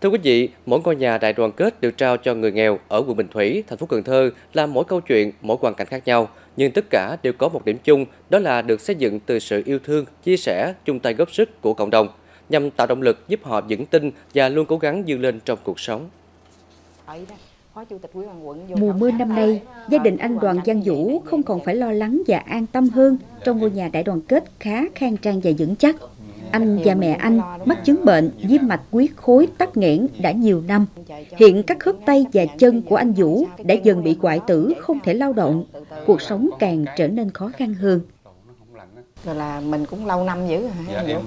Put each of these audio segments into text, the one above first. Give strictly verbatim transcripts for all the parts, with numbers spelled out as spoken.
Thưa quý vị, mỗi ngôi nhà đại đoàn kết được trao cho người nghèo ở quận Bình Thủy, thành phố Cần Thơ là mỗi câu chuyện, mỗi hoàn cảnh khác nhau, nhưng tất cả đều có một điểm chung, đó là được xây dựng từ sự yêu thương, chia sẻ, chung tay góp sức của cộng đồng, nhằm tạo động lực giúp họ vững tin và luôn cố gắng vươn lên trong cuộc sống. Mùa mưa năm nay, gia đình anh Đoàn Văn Vũ không còn phải lo lắng và an tâm hơn trong ngôi nhà đại đoàn kết khá khang trang và vững chắc. Anh và mẹ anh mắc chứng bệnh viêm mạch huyết khối tắc nghẽn đã nhiều năm. Hiện các khớp tay và chân của anh Vũ đã dần bị hoại tử, không thể lao động. Cuộc sống càng trở nên khó khăn hơn. Rồi là mình cũng lâu năm dữ rồi hả? Dạ, em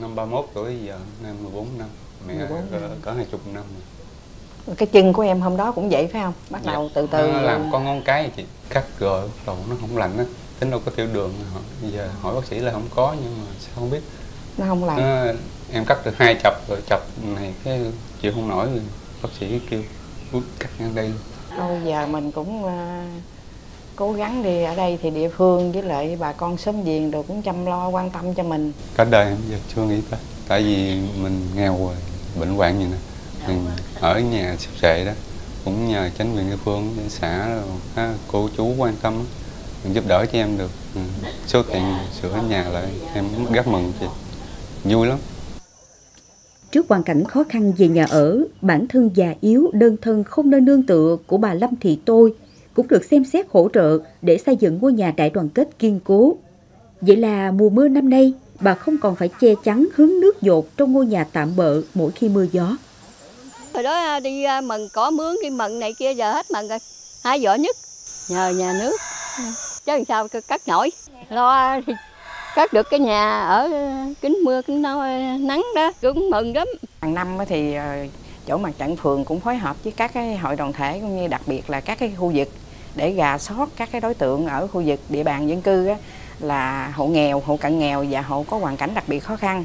năm ba mươi mốt tuổi giờ, em mười bốn năm, mẹ cỡ hai chục năm. Cái chân của em hôm đó cũng vậy phải không? Bắt dạ. đầu từ từ. Nó làm con ngón cái chị cắt rồi, đầu nó không lành á. Tính đâu có tiểu đường, giờ hỏi bác sĩ là không có nhưng mà sao không biết. Nó không lành. Nó, em cắt được hai chập rồi chập này cái chịu không nổi, bác sĩ kêu cắt ngang đây. Bây giờ mình cũng uh, cố gắng đi, ở đây thì địa phương với lại bà con xóm giềng rồi cũng chăm lo quan tâm cho mình. Cả đời em giờ chưa nghĩ tới, tại vì mình nghèo rồi, bệnh hoạn gì nè. Mình ở nhà sắp sệ đó, cũng nhờ chính quyền địa phương, xã, rồi, cô chú quan tâm, giúp đỡ cho em được số tiền sửa nhà lại, em rất mừng chị, vui lắm. Trước hoàn cảnh khó khăn về nhà ở, bản thân già yếu, đơn thân không nơi nương tựa của bà Lâm Thị Tôi cũng được xem xét hỗ trợ để xây dựng ngôi nhà đại đoàn kết kiên cố. Vậy là mùa mưa năm nay, bà không còn phải che chắn hứng nước dột trong ngôi nhà tạm bợ mỗi khi mưa gió. Hồi đó đi mần có mướn, đi mần này kia, giờ hết mần rồi, hai vợ nhất, nhờ nhà nước. Chứ làm sao cắt nổi, lo cắt được cái nhà ở kính mưa kính nắng đó, cũng mừng lắm. Hàng năm thì chỗ mặt trận phường cũng phối hợp với các cái hội đoàn thể cũng như đặc biệt là các cái khu vực để rà soát các cái đối tượng ở khu vực địa bàn dân cư đó, là hộ nghèo, hộ cận nghèo và hộ có hoàn cảnh đặc biệt khó khăn,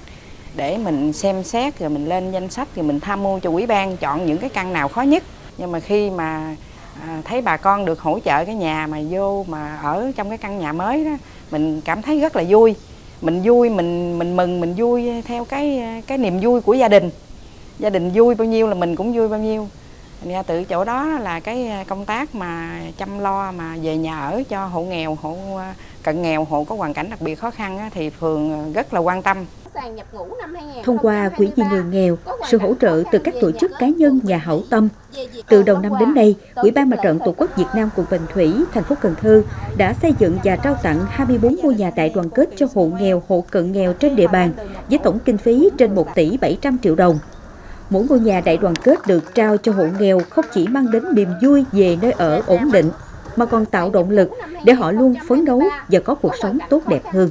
để mình xem xét rồi mình lên danh sách rồi mình tham mưu cho ủy ban chọn những cái căn nào khó nhất. Nhưng mà khi mà À, thấy bà con được hỗ trợ cái nhà mà vô mà ở trong cái căn nhà mới đó, mình cảm thấy rất là vui, mình vui mình mình mừng, mình vui theo cái cái niềm vui của gia đình, gia đình vui bao nhiêu là mình cũng vui bao nhiêu. Nên từ chỗ đó là cái công tác mà chăm lo mà về nhà ở cho hộ nghèo, hộ cận nghèo, hộ có hoàn cảnh đặc biệt khó khăn đó, thì phường rất là quan tâm. Thông qua Quỹ vì Người Nghèo, sự hỗ trợ từ các tổ chức cá nhân nhà hảo tâm. Từ đầu năm đến nay, Ủy ban Mặt trận Tổ quốc Việt Nam quận Bình Thủy, thành phố Cần Thơ đã xây dựng và trao tặng hai mươi bốn ngôi nhà đại đoàn kết cho hộ nghèo, hộ cận nghèo trên địa bàn với tổng kinh phí trên một tỷ bảy trăm triệu đồng. Mỗi ngôi nhà đại đoàn kết được trao cho hộ nghèo không chỉ mang đến niềm vui về nơi ở ổn định, mà còn tạo động lực để họ luôn phấn đấu và có cuộc sống tốt đẹp hơn.